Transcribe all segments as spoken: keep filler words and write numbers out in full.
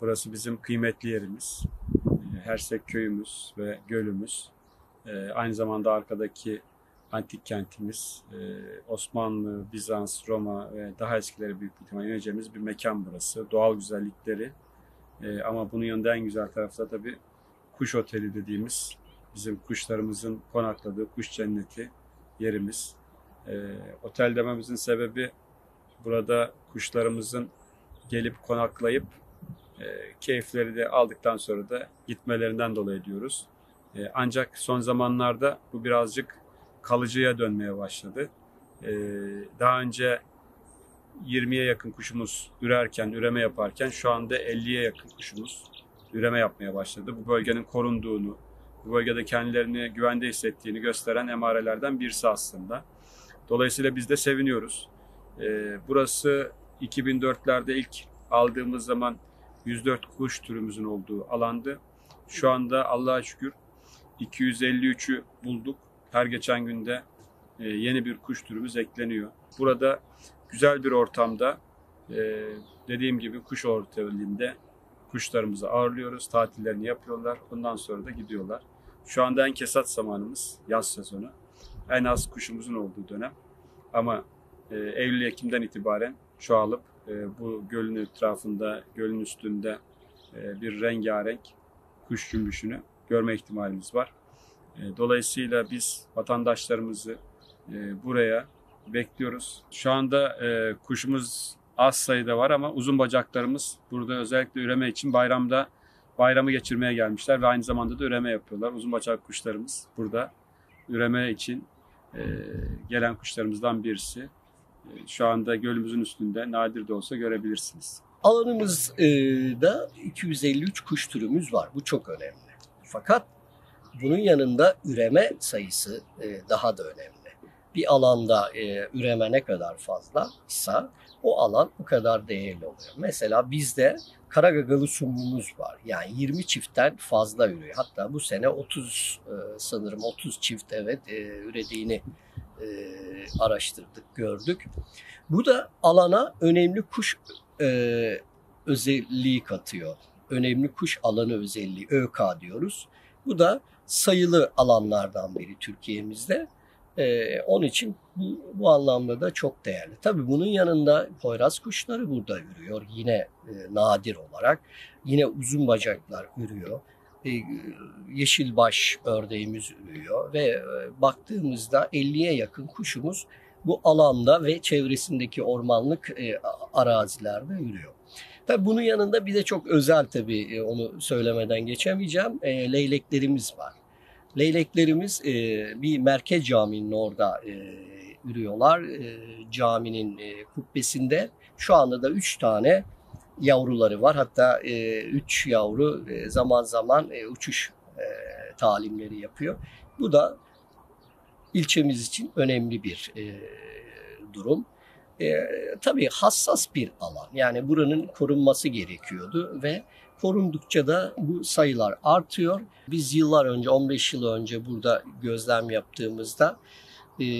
Burası bizim kıymetli yerimiz. Hersek köyümüz ve gölümüz. Aynı zamanda arkadaki antik kentimiz, Osmanlı, Bizans, Roma ve daha eskileri büyük bir ihtimalle yöneceğimiz bir mekan burası. Doğal güzellikleri ama bunun yanında en güzel tarafı da tabii kuş oteli dediğimiz bizim kuşlarımızın konakladığı kuş cenneti yerimiz. Otel dememizin sebebi burada kuşlarımızın gelip konaklayıp keyifleri de aldıktan sonra da gitmelerinden dolayı diyoruz. Ancak son zamanlarda bu birazcık kalıcıya dönmeye başladı. Daha önce yirmiye yakın kuşumuz ürerken, üreme yaparken şu anda elliye yakın kuşumuz üreme yapmaya başladı. Bu bölgenin korunduğunu, bu bölgede kendilerini güvende hissettiğini gösteren emarelerden birisi aslında. Dolayısıyla biz de seviniyoruz. Burası iki bin dörtlerde ilk aldığımız zaman yüz dört kuş türümüzün olduğu alandı. Şu anda Allah'a şükür iki yüz elli üçü bulduk. Her geçen günde yeni bir kuş türümüz ekleniyor. Burada güzel bir ortamda, dediğim gibi kuş ortamında kuşlarımızı ağırlıyoruz. Tatillerini yapıyorlar. Ondan sonra da gidiyorlar. Şu anda en kesat zamanımız yaz sezonu. En az kuşumuzun olduğu dönem. Ama Eylül-Ekim'den itibaren çoğalıp bu gölün etrafında, gölün üstünde bir rengarenk kuş cümbüşünü görme ihtimalimiz var. Dolayısıyla biz vatandaşlarımızı buraya bekliyoruz. Şu anda kuşumuz az sayıda var ama uzun bacaklarımız burada özellikle üreme için bayramda bayramı geçirmeye gelmişler ve aynı zamanda da üreme yapıyorlar. Uzun bacak kuşlarımız burada üreme için gelen kuşlarımızdan birisi. Şu anda gölümüzün üstünde, nadir de olsa görebilirsiniz. Alanımızda iki yüz elli üç kuş türümüz var. Bu çok önemli. Fakat bunun yanında üreme sayısı daha da önemli. Bir alanda üreme ne kadar fazlaysa o alan o kadar değerli oluyor. Mesela bizde karagagalı sumrumuz var. Yani yirmi çiftten fazla ürüyor. Hatta bu sene otuz sanırım otuz çift evet ürediğini E, araştırdık, gördük. Bu da alana önemli kuş e, özelliği katıyor. Önemli kuş alanı özelliği, ÖKA diyoruz. Bu da sayılı alanlardan biri Türkiye'mizde. E, onun için bu, bu anlamda da çok değerli. Tabii bunun yanında Poyraz kuşları burada ürüyor. Yine e, nadir olarak. Yine uzun bacaklar ürüyor. Yeşilbaş ördeğimiz ürüyor ve baktığımızda elliye yakın kuşumuz bu alanda ve çevresindeki ormanlık arazilerde ürüyor. Tabii bunun yanında bir de çok özel, tabii onu söylemeden geçemeyeceğim, leyleklerimiz var. Leyleklerimiz bir merkez caminin orada ürüyorlar. Caminin kubbesinde şu anda da üç tane yavruları var. Hatta e, üç yavru e, zaman zaman e, uçuş e, talimleri yapıyor. Bu da ilçemiz için önemli bir e, durum. E, tabii hassas bir alan. Yani buranın korunması gerekiyordu ve korundukça da bu sayılar artıyor. Biz yıllar önce, on beş yıl önce burada gözlem yaptığımızda e,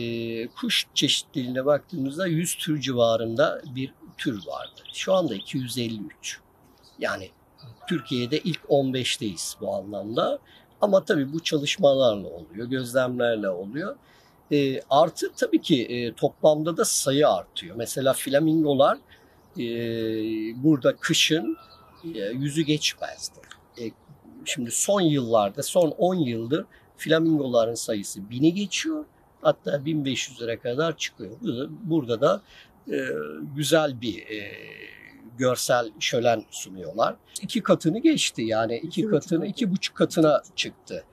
kuş çeşitliliğine baktığımızda yüz tür civarında bir tür vardı. Şu anda iki yüz elli üç. Yani Türkiye'de ilk on beşteyiz bu anlamda. Ama tabii bu çalışmalarla oluyor, gözlemlerle oluyor. E, artı tabii ki e, toplamda da sayı artıyor. Mesela flamingolar e, burada kışın e, yüzü geçmezdi. E, şimdi son yıllarda, son on yıldır flamingoların sayısı bini geçiyor. Hatta bin beş yüzlere kadar çıkıyor. Burada da Ee, güzel bir e, görsel şölen sunuyorlar. İki katını geçti, yani iki katını, iki buçuk katına çıktı.